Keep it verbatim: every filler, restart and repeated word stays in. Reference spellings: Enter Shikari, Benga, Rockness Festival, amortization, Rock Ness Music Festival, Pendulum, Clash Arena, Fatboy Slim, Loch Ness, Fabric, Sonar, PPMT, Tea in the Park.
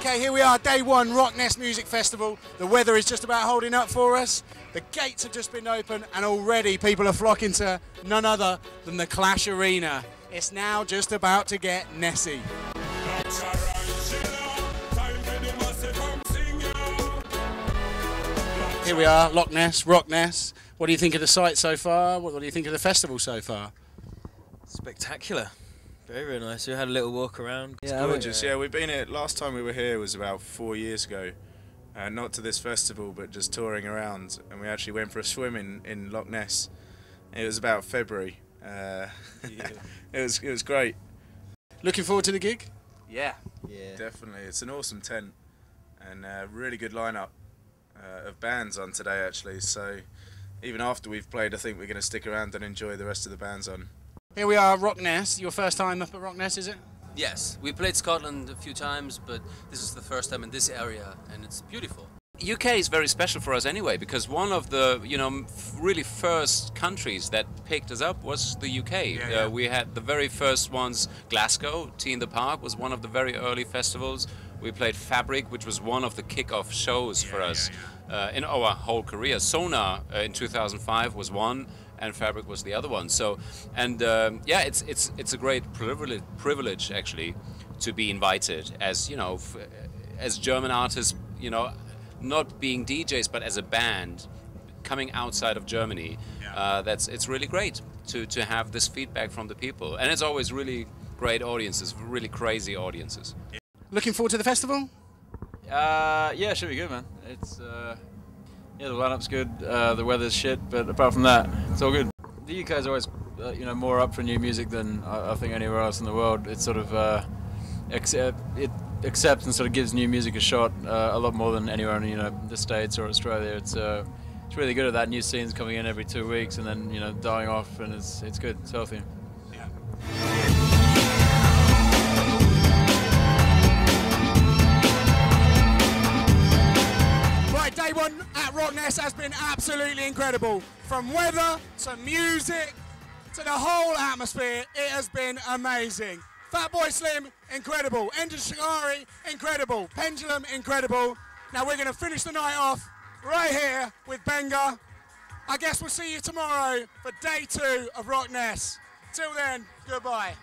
Okay, here we are, day one, Rock Ness Music Festival. The weather is just about holding up for us. The gates have just been opened and already people are flocking to none other than the Clash Arena. It's now just about to get Nessy. Here we are, Loch Ness, Rock Ness. What do you think of the site so far? What do you think of the festival so far? Spectacular. Very, very nice. We had a little walk around. It's yeah, gorgeous. Yeah, we've been here. Last time we were here was about four years ago. Uh, not to this festival, but just touring around. And we actually went for a swim in, in Loch Ness. It was about February. Uh, yeah. it was it was great. Looking forward to the gig? Yeah. Yeah. Definitely. It's an awesome tent and a really good lineup uh, of bands on today, actually. So even after we've played, I think we're going to stick around and enjoy the rest of the bands on. Here we are, Rock Ness. Your first time up at Rock Ness, is it? Yes. We played Scotland a few times, but this is the first time in this area, and it's beautiful. U K is very special for us anyway, because one of the, you know, really first countries that picked us up was the U K. Yeah, yeah. Uh, we had the very first ones, Glasgow. Tea in the Park was one of the very early festivals. We played Fabric, which was one of the kick-off shows yeah, for us yeah, yeah. Uh, in our whole career. Sonar uh, in two thousand five was one. And Fabric was the other one. So, and um, yeah, it's it's it's a great privilege, privilege actually, to be invited as you know, f as German artists, you know, not being D Js, but as a band, coming outside of Germany. Yeah. Uh, that's it's really great to to have this feedback from the people, and it's always really great audiences, really crazy audiences. Looking forward to the festival. Uh, yeah, should be good, man. It's. Uh... Yeah, the lineup's good, uh, the weather's shit, but apart from that, it's all good. The U K's always, uh, you know, more up for new music than I, I think anywhere else in the world. It sort of uh, accept, it accepts and sort of gives new music a shot uh, a lot more than anywhere in, you know, the States or Australia. It's uh, it's really good at that. New scenes coming in every two weeks and then, you know, dying off, and it's it's good. It's healthy. Yeah. Day one at Rock Ness has been absolutely incredible. From weather to music to the whole atmosphere, it has been amazing. Fatboy Slim, incredible. Enter Shikari, incredible. Pendulum, incredible. Now we're going to finish the night off right here with Benga. I guess we'll see you tomorrow for day two of Rock Ness. Till then, goodbye.